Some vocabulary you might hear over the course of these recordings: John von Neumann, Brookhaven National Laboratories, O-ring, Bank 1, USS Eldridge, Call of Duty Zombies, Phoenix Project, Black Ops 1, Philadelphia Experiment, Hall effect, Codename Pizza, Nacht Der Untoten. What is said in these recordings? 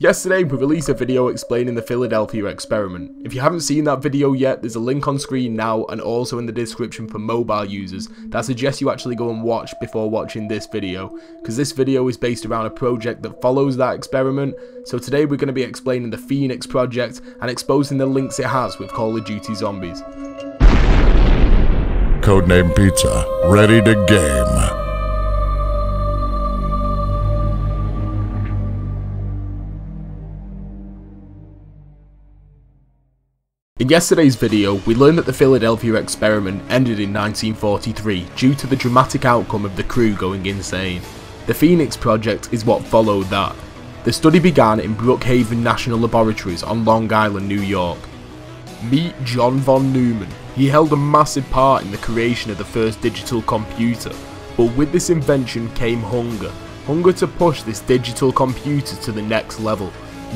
Yesterday we released a video explaining the Philadelphia experiment. If you haven't seen that video yet, there's a link on screen now and also in the description for mobile users that I suggest you actually go and watch before watching this video, because this video is based around a project that follows that experiment. So today we're going to be explaining the Phoenix Project and exposing the links it has with Call of Duty Zombies. Codename Pizza, ready to game. In yesterday's video, we learned that the Philadelphia experiment ended in 1943 due to the dramatic outcome of the crew going insane. The Phoenix Project is what followed that. The study began in Brookhaven National Laboratories on Long Island, New York. Meet John von Neumann. He held a massive part in the creation of the first digital computer, but with this invention came hunger. Hunger to push this digital computer to the next level.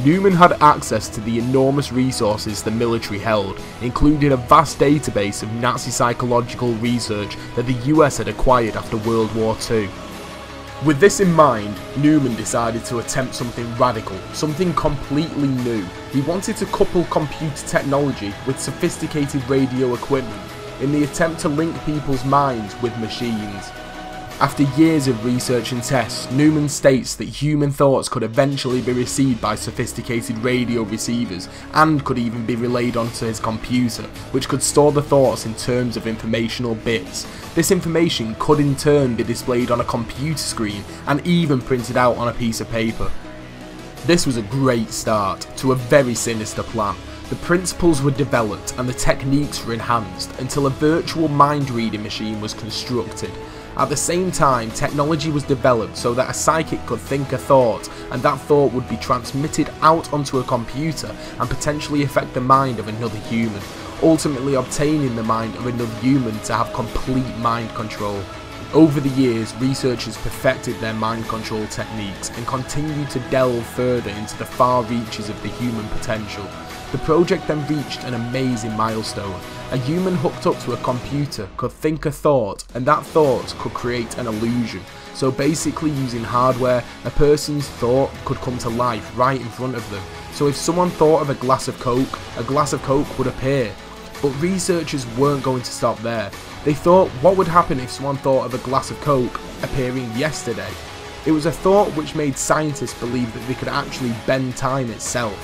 Neumann had access to the enormous resources the military held, including a vast database of Nazi psychological research that the US had acquired after World War II. With this in mind, Neumann decided to attempt something radical, something completely new. He wanted to couple computer technology with sophisticated radio equipment in the attempt to link people's minds with machines. After years of research and tests, Neumann states that human thoughts could eventually be received by sophisticated radio receivers and could even be relayed onto his computer, which could store the thoughts in terms of informational bits. This information could in turn be displayed on a computer screen and even printed out on a piece of paper. This was a great start to a very sinister plan. The principles were developed and the techniques were enhanced until a virtual mind-reading machine was constructed. At the same time, technology was developed so that a psychic could think a thought, and that thought would be transmitted out onto a computer and potentially affect the mind of another human, ultimately obtaining the mind of another human to have complete mind control. Over the years, researchers perfected their mind control techniques and continued to delve further into the far reaches of the human potential. The project then reached an amazing milestone. A human hooked up to a computer could think a thought, and that thought could create an illusion. So basically, using hardware, a person's thought could come to life right in front of them. So if someone thought of a glass of Coke would appear. But researchers weren't going to stop there. They thought, what would happen if someone thought of a glass of Coke appearing yesterday? It was a thought which made scientists believe that they could actually bend time itself.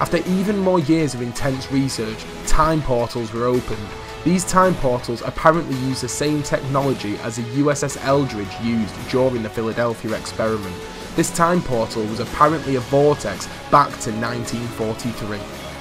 After even more years of intense research, time portals were opened. These time portals apparently used the same technology as the USS Eldridge used during the Philadelphia experiment. This time portal was apparently a vortex back to 1943.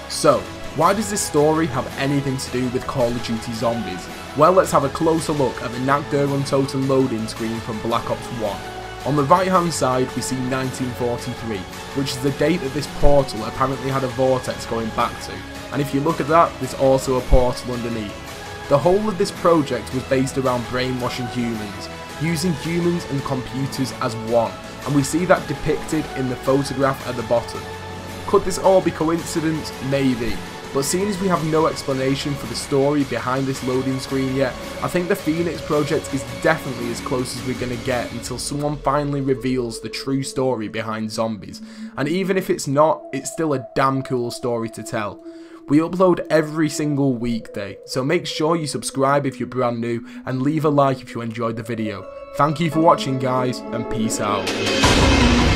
So, why does this story have anything to do with Call of Duty Zombies? Well, let's have a closer look at the Nacht Der Untoten loading screen from Black Ops 1. On the right hand side we see 1943, which is the date that this portal apparently had a vortex going back to, and if you look at that, there's also a portal underneath. The whole of this project was based around brainwashing humans, using humans and computers as one, and we see that depicted in the photograph at the bottom. Could this all be coincidence? Maybe. But seeing as we have no explanation for the story behind this loading screen yet, I think the Phoenix Project is definitely as close as we're going to get until someone finally reveals the true story behind Zombies. And even if it's not, it's still a damn cool story to tell. We upload every single weekday, so make sure you subscribe if you're brand new and leave a like if you enjoyed the video. Thank you for watching guys, and peace out.